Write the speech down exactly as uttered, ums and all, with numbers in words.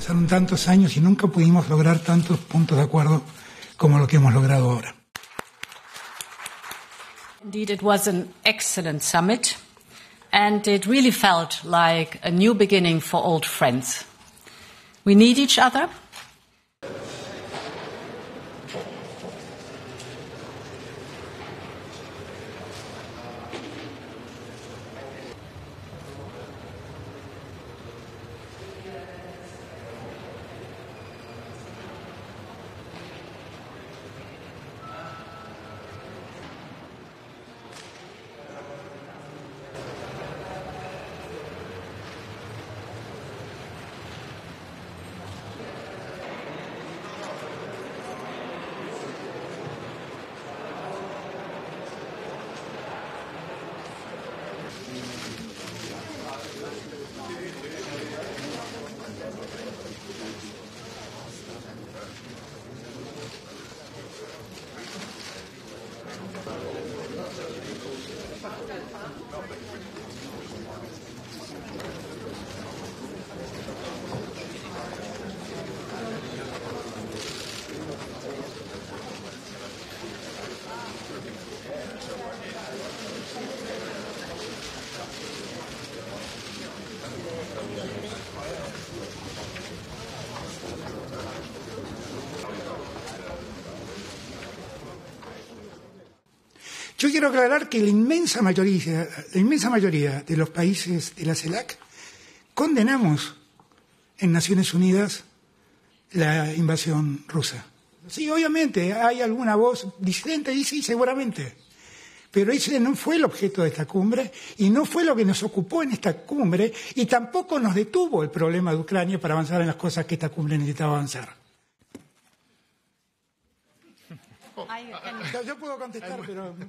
Pasaron tantos años y nunca pudimos lograr tantos puntos de acuerdo como lo que hemos logrado ahora. Indeed, it was an excellent summit, and it really felt like a new beginning for old friends. We need each other. Yo quiero aclarar que la inmensa mayoría, la inmensa mayoría de los países de la CELAC condenamos en Naciones Unidas la invasión rusa. Sí, obviamente hay alguna voz disidente, y sí, seguramente, pero ese no fue el objeto de esta cumbre y no fue lo que nos ocupó en esta cumbre y tampoco nos detuvo el problema de Ucrania para avanzar en las cosas que esta cumbre necesitaba avanzar. Yo puedo contestar, pero...